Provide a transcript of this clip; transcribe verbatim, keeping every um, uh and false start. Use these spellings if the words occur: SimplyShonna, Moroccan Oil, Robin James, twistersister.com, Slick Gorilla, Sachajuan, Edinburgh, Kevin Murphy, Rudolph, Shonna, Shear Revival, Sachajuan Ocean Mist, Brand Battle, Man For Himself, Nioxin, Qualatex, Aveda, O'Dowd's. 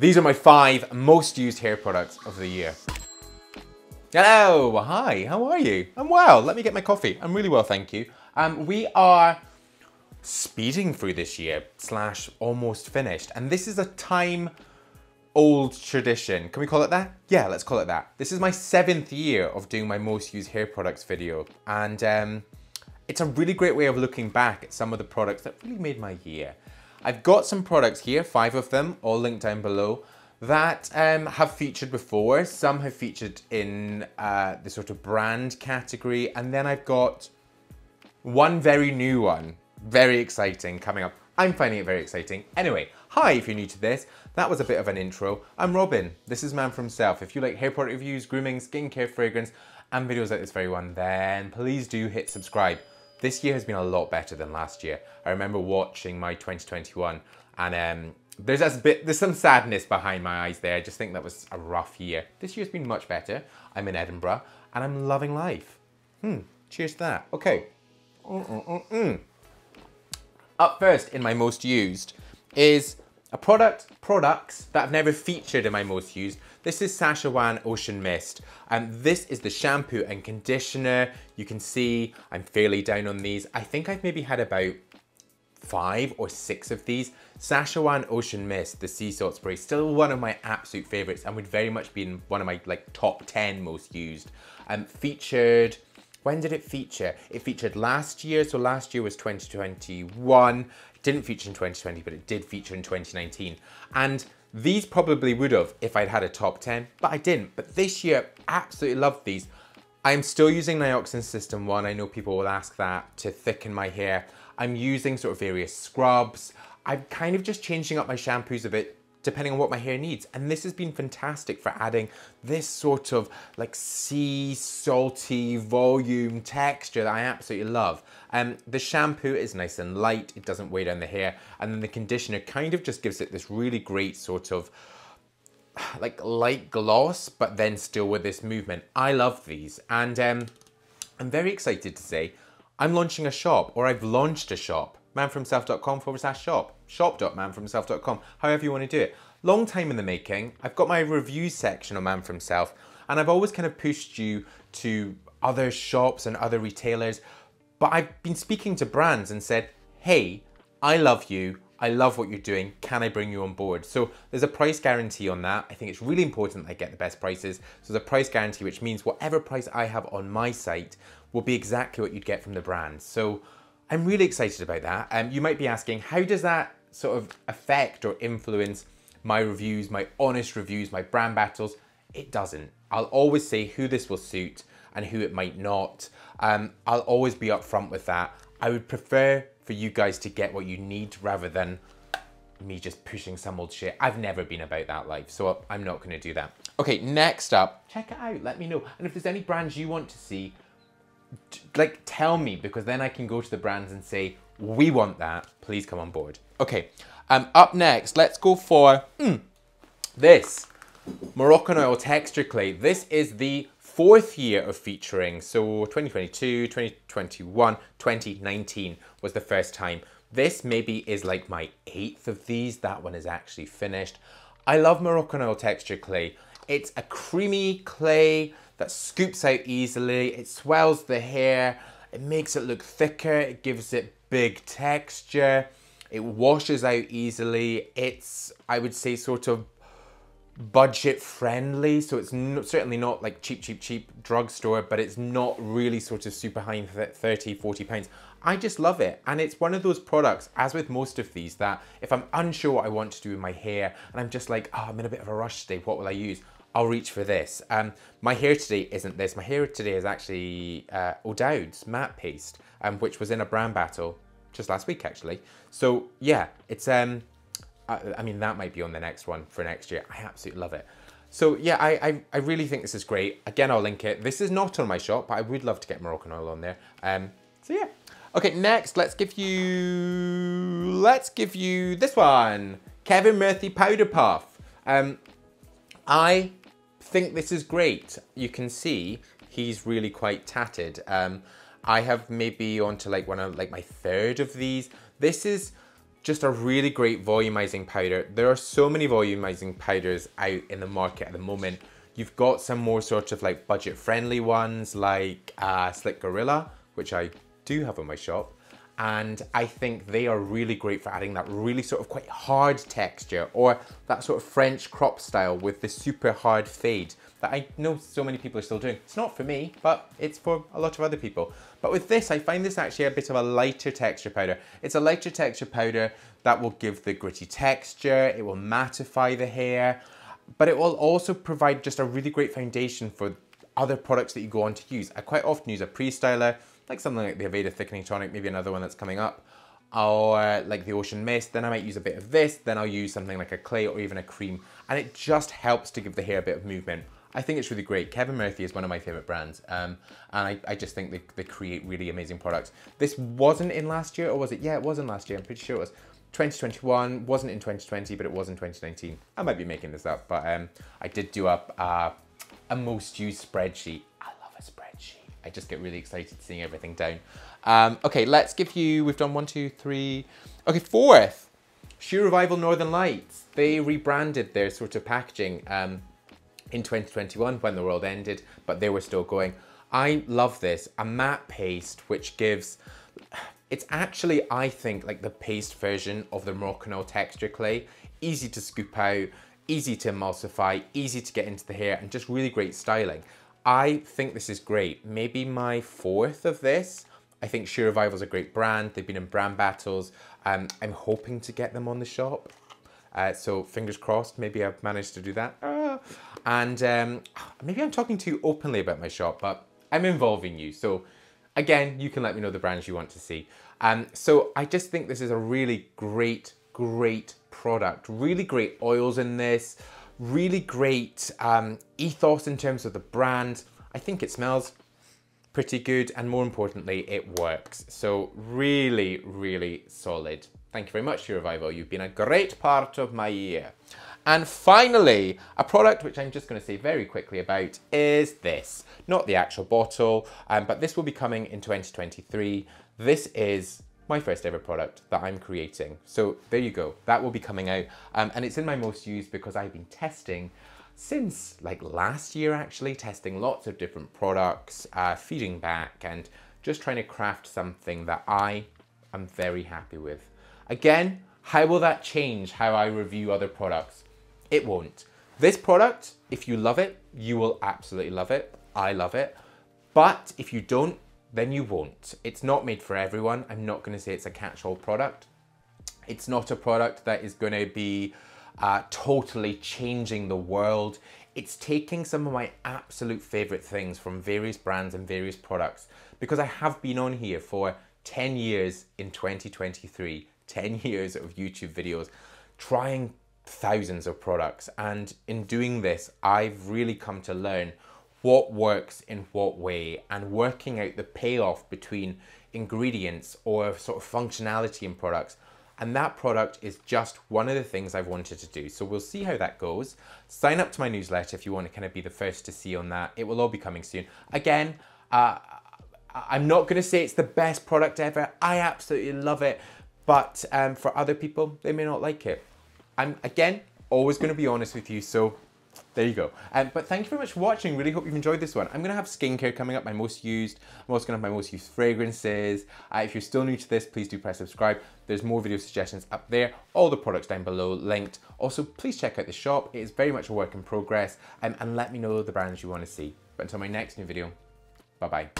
These are my five most used hair products of the year. Hello, hi, how are you? I'm well, let me get my coffee. I'm really well, thank you. Um, we are speeding through this year, slash almost finished. And this is a time old tradition. Can we call it that? Yeah, let's call it that. This is my seventh year of doing my most used hair products video. And um, it's a really great way of looking back at some of the products that really made my year. I've got some products here, five of them, all linked down below, that um, have featured before. Some have featured in uh, the sort of brand category. And then I've got one very new one, very exciting coming up. I'm finding it very exciting. Anyway, hi, if you're new to this, that was a bit of an intro. I'm Robin, this is Man For Himself. If you like hair product reviews, grooming, skincare, fragrance, and videos like this very one, then please do hit subscribe. This year has been a lot better than last year. I remember watching my twenty twenty-one and um, there's a bit, there's some sadness behind my eyes there. I just think that was a rough year. This year's been much better. I'm in Edinburgh and I'm loving life. Hmm, cheers to that. Okay. Mm-mm-mm-mm. Up first in my most used is a product, products that I've never featured in my most used. This is Sachajuan Ocean Mist. And um, this is the shampoo and conditioner. You can see I'm fairly down on these. I think I've maybe had about five or six of these. Sachajuan Ocean Mist, the sea salt spray, still one of my absolute favorites and would very much be in one of my like top ten most used. Um, featured, when did it feature? It featured last year, so last year was twenty twenty-one. It didn't feature in twenty twenty, but it did feature in twenty nineteen. And these probably would have if I'd had a top ten, but I didn't. But this year, absolutely loved these. I'm still using Nioxin System one. I know people will ask that to thicken my hair. I'm using sort of various scrubs. I'm kind of just changing up my shampoos a bit depending on what my hair needs. And this has been fantastic for adding this sort of like sea salty volume texture that I absolutely love. Um, the shampoo is nice and light, it doesn't weigh down the hair. And then the conditioner kind of just gives it this really great sort of like light gloss, but then still with this movement. I love these. And um, I'm very excited to say I'm launching a shop, or I've launched a shop. manforhimself.com forward slash shop, shop.manforhimself dot com, however you want to do it. Long time in the making. I've got my review section on Man For Himself, and I've always kind of pushed you to other shops and other retailers, but I've been speaking to brands and said, hey, I love you, I love what you're doing, can I bring you on board? So there's a price guarantee on that. I think it's really important that I get the best prices. So there's a price guarantee, which means whatever price I have on my site will be exactly what you'd get from the brand. So I'm really excited about that. Um, you might be asking, how does that sort of affect or influence my reviews, my honest reviews, my brand battles? It doesn't. I'll always say who this will suit and who it might not. Um, I'll always be upfront with that. I would prefer for you guys to get what you need rather than me just pushing some old shit. I've never been about that life, so I'm not gonna do that. Okay, next up, check it out, let me know. And if there's any brands you want to see, like tell me, because then I can go to the brands and say, we want that, please come on board. Okay, um, up next, let's go for mm, this Moroccan Oil Texture Clay. This is the fourth year of featuring, so twenty twenty-two, twenty twenty-one, twenty nineteen was the first time. This maybe is like my eighth of these, that one is actually finished. I love Moroccan Oil Texture Clay. It's a creamy clay that scoops out easily, it swells the hair, it makes it look thicker, it gives it big texture, it washes out easily, it's, I would say, sort of budget friendly, so it's not, certainly not like cheap, cheap, cheap drugstore, but it's not really sort of super high in thirty, forty pounds. I just love it, and it's one of those products, as with most of these, that if I'm unsure what I want to do with my hair, and I'm just like, oh, I'm in a bit of a rush today, what will I use? I'll reach for this. Um, my hair today isn't this. My hair today is actually uh, O'Dowd's matte paste, um, which was in a brand battle just last week, actually. So yeah, it's, um, I, I mean, that might be on the next one for next year. I absolutely love it. So yeah, I, I, I really think this is great. Again, I'll link it. This is not on my shop, but I would love to get Moroccan Oil on there. Um, so yeah. Okay, next, let's give you, let's give you this one. Kevin Murphy Powder Puff. Um, I think this is great. You can see he's really quite tatted. Um, I have maybe onto like one of like my third of these. This is just a really great volumizing powder. There are so many volumizing powders out in the market at the moment. You've got some more sort of like budget friendly ones like uh, Slick Gorilla, which I do have in my shop. And I think they are really great for adding that really sort of quite hard texture, or that sort of French crop style with the super hard fade that I know so many people are still doing. It's not for me, but it's for a lot of other people. But with this, I find this actually a bit of a lighter texture powder. It's a lighter texture powder that will give the gritty texture, it will mattify the hair, but it will also provide just a really great foundation for other products that you go on to use. I quite often use a pre-styler, like something like the Aveda Thickening Tonic, maybe another one that's coming up, or like the Ocean Mist, then I might use a bit of this, then I'll use something like a clay or even a cream, and it just helps to give the hair a bit of movement. I think it's really great. Kevin Murphy is one of my favorite brands, um, and I, I just think they, they create really amazing products. This wasn't in last year, or was it? Yeah, it was in last year, I'm pretty sure it was. twenty twenty-one, wasn't in twenty twenty, but it was in twenty nineteen. I might be making this up, but um, I did do up uh, a most used spreadsheet. I love a spreadsheet. I just get really excited seeing everything down. Um, okay, let's give you, we've done one, two, three. Okay, fourth, Shear Revival Northern Lights. They rebranded their sort of packaging um, in twenty twenty-one when the world ended, but they were still going. I love this, a matte paste, which gives, it's actually, I think, like the paste version of the Moroccan Oil texture clay. Easy to scoop out, easy to emulsify, easy to get into the hair, and just really great styling. I think this is great. Maybe my fourth of this. I think Shear Revival is a great brand. They've been in brand battles. Um, I'm hoping to get them on the shop. Uh, so fingers crossed, maybe I've managed to do that. Ah. And um, maybe I'm talking too openly about my shop, but I'm involving you. So again, you can let me know the brands you want to see. Um, so I just think this is a really great, great product. Really great oils in this. Really great um, ethos in terms of the brand. I think it smells pretty good, and more importantly, it works. So really, really solid. Thank you very much, Shear Revival. You've been a great part of my year. And finally, a product which I'm just going to say very quickly about is this. Not the actual bottle, um, but this will be coming in twenty twenty-three. This is my first ever product that I'm creating. So there you go, that will be coming out. Um, and it's in my most used because I've been testing since like last year actually, testing lots of different products, uh, feeding back and just trying to craft something that I am very happy with. Again, how will that change how I review other products? It won't. This product, if you love it, you will absolutely love it. I love it. But if you don't, then you won't. It's not made for everyone. I'm not gonna say it's a catch-all product. It's not a product that is gonna be uh, totally changing the world. It's taking some of my absolute favorite things from various brands and various products, because I have been on here for ten years in twenty twenty-three, ten years of YouTube videos, trying thousands of products. And in doing this, I've really come to learn what works in what way, and working out the payoff between ingredients or sort of functionality in products. And that product is just one of the things I've wanted to do. So we'll see how that goes. Sign up to my newsletter if you want to kind of be the first to see on that. It will all be coming soon. Again, uh, I'm not going to say it's the best product ever. I absolutely love it. But um, for other people, they may not like it. I'm, again, always going to be honest with you. So there you go. Um, but thank you very much for watching. Really hope you've enjoyed this one. I'm going to have skincare coming up, my most used. I'm also going to have my most used fragrances. Uh, if you're still new to this, please do press subscribe. There's more video suggestions up there. All the products down below linked. Also, please check out the shop. It is very much a work in progress. Um, and let me know the brands you want to see. But until my next new video, bye-bye.